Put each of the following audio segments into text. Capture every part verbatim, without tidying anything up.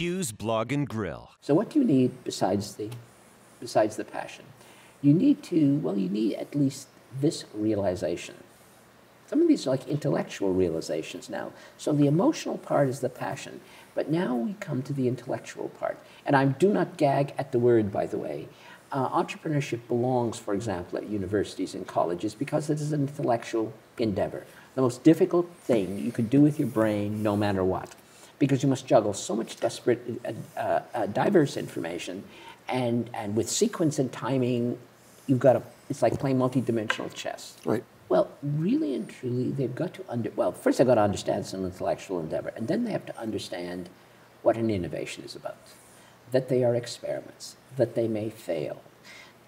A Q's Blog and Grill. So what do you need besides the, besides the passion? You need to, well, you need at least this realization. Some of these are like intellectual realizations now. So the emotional part is the passion, but now we come to the intellectual part. And I do not gag at the word, by the way. Uh, entrepreneurship belongs, for example, at universities and colleges because it is an intellectual endeavor. The most difficult thing you could do with your brain, no matter what, because you must juggle so much disparate, uh, uh, diverse information, and, and with sequence and timing, you've got to, it's like playing multidimensional chess. Right. Well, really and truly, they've got to under, well, first they've got to understand some intellectual endeavor, and then they have to understand what an innovation is about. That they are experiments, that they may fail,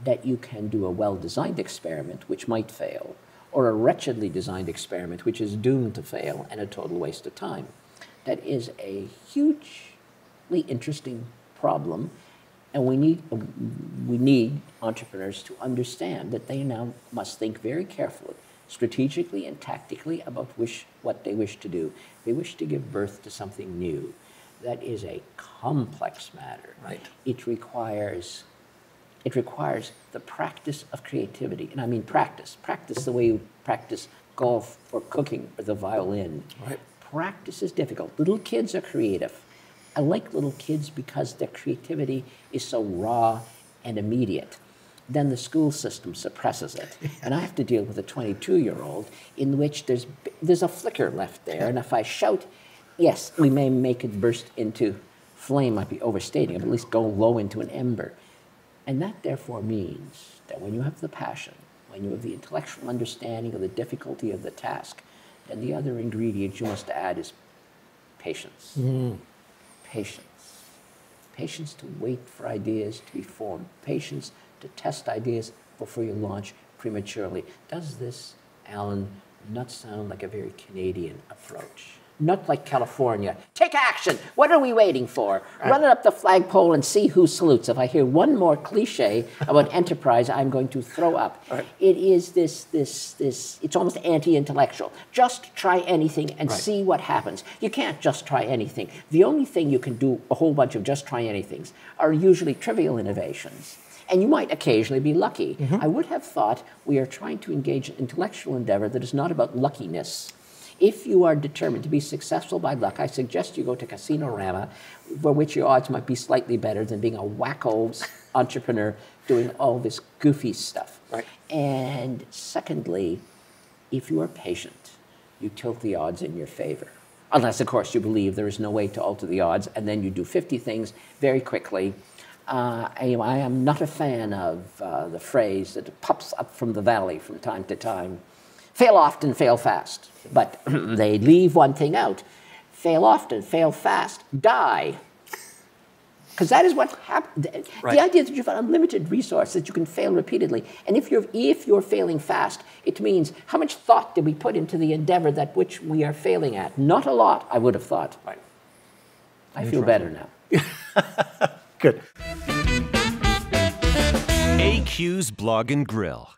that you can do a well-designed experiment which might fail, or a wretchedly designed experiment which is doomed to fail and a total waste of time. That is a hugely interesting problem, and we need, we need entrepreneurs to understand that they now must think very carefully, strategically and tactically about which, what they wish to do. They wish to give birth to something new. That is a complex matter. Right. It requires, it requires the practice of creativity, and I mean practice. Practice the way you practice golf or cooking or the violin. Right. Practice is difficult. Little kids are creative. I like little kids because their creativity is so raw and immediate. Then the school system suppresses it. And I have to deal with a twenty-two-year-old in which there's, there's a flicker left there, and if I shout, yes, we may make it burst into flame, might be overstating it, but at least go low into an ember. And that therefore means that when you have the passion, when you have the intellectual understanding of the difficulty of the task, then the other ingredient you must add is patience. Mm. Patience. Patience to wait for ideas to be formed. Patience to test ideas before you launch prematurely. Does this, Alan, not sound like a very Canadian approach? Not like California. Take action. What are we waiting for? Right. Run it up the flagpole and see who salutes. If I hear one more cliche about enterprise, I'm going to throw up. Right. It is this, this, this, it's almost anti-intellectual. Just try anything and right. see what happens. You can't just try anything. The only thing you can do, a whole bunch of just try anythings, are usually trivial innovations. And you might occasionally be lucky. Mm-hmm. I would have thought we are trying to engage an intellectual endeavor that is not about luckiness. If you are determined to be successful by luck, I suggest you go to Casino Rama, for which your odds might be slightly better than being a wacko entrepreneur doing all this goofy stuff. Right. And secondly, if you are patient, you tilt the odds in your favor. Unless, of course, you believe there is no way to alter the odds, and then you do fifty things very quickly. Uh, I am not a fan of uh, the phrase that pops up from the valley from time to time. Fail often, fail fast. But they leave one thing out. Fail often, fail fast, die. Because that is what happens. Right. The idea that you've got unlimited resources, that you can fail repeatedly. And if you're, if you're failing fast, it means how much thought did we put into the endeavor that which we are failing at? Not a lot, I would have thought. Right. I feel better now. Good. A Q's Blog and Grill.